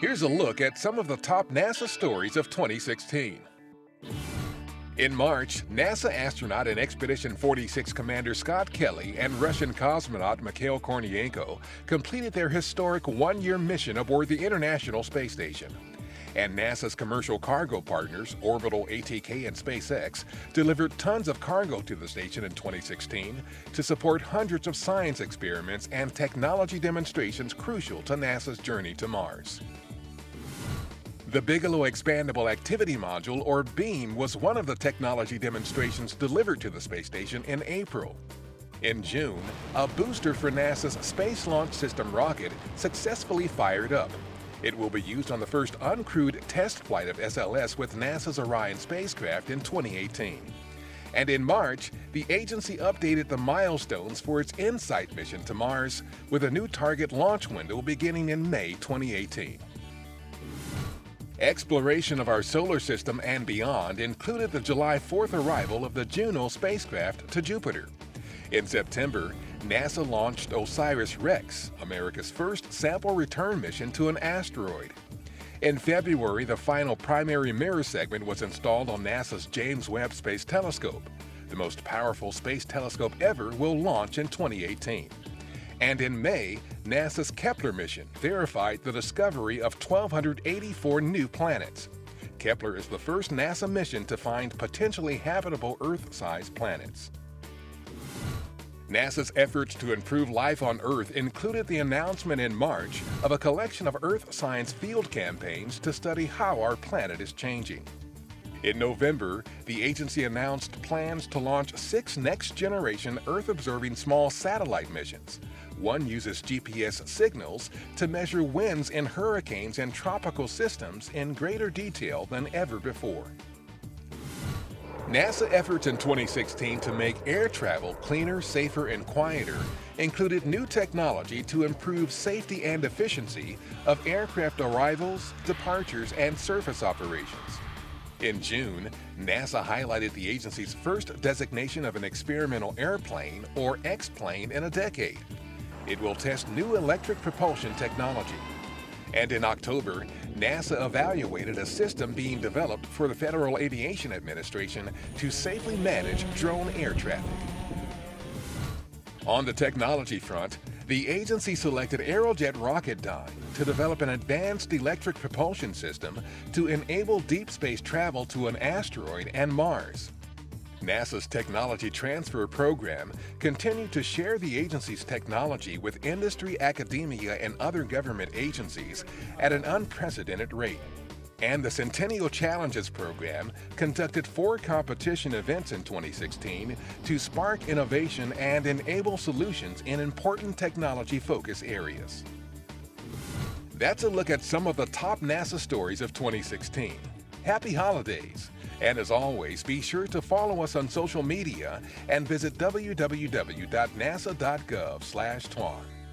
Here's a look at some of the top NASA stories of 2016. In March, NASA astronaut and Expedition 46 Commander Scott Kelly and Russian cosmonaut Mikhail Kornienko completed their historic one-year mission aboard the International Space Station. And NASA's commercial cargo partners, Orbital ATK and SpaceX, delivered tons of cargo to the station in 2016 to support hundreds of science experiments and technology demonstrations crucial to NASA's Journey to Mars. The Bigelow Expandable Activity Module, or BEAM, was one of the technology demonstrations delivered to the space station in April. In June, a booster for NASA's Space Launch System rocket successfully fired up. It will be used on the first uncrewed test flight of SLS with NASA's Orion spacecraft in 2018. And in March, the agency updated the milestones for its InSight mission to Mars, with a new target launch window beginning in May 2018. Exploration of our solar system and beyond included the July 4th arrival of the Juno spacecraft to Jupiter. In September, NASA launched OSIRIS-REx, America's first sample return mission to an asteroid. In February, the final primary mirror segment was installed on NASA's James Webb Space Telescope. The most powerful space telescope ever will launch in 2018. And in May, NASA's Kepler mission verified the discovery of 1,284 new planets. Kepler is the first NASA mission to find potentially habitable Earth-sized planets. NASA's efforts to improve life on Earth included the announcement in March of a collection of Earth science field campaigns to study how our planet is changing. In November, the agency announced plans to launch 6 next-generation Earth-observing small satellite missions. One uses GPS signals to measure winds in hurricanes and tropical systems in greater detail than ever before. NASA efforts in 2016 to make air travel cleaner, safer, and quieter included new technology to improve safety and efficiency of aircraft arrivals, departures, and surface operations. In June, NASA highlighted the agency's first designation of an experimental airplane, or X-plane, in a decade. It will test new electric propulsion technology. And in October, NASA evaluated a system being developed for the Federal Aviation Administration to safely manage drone air traffic. On the technology front, the agency selected Aerojet Rocketdyne to develop an advanced electric propulsion system to enable deep space travel to an asteroid and Mars. NASA's Technology Transfer Program continued to share the agency's technology with industry, academia, and other government agencies at an unprecedented rate. And the Centennial Challenges Program conducted 4 competition events in 2016 to spark innovation and enable solutions in important technology focus areas. That's a look at some of the top NASA stories of 2016. Happy holidays! And as always, be sure to follow us on social media and visit www.nasa.gov/TWAN.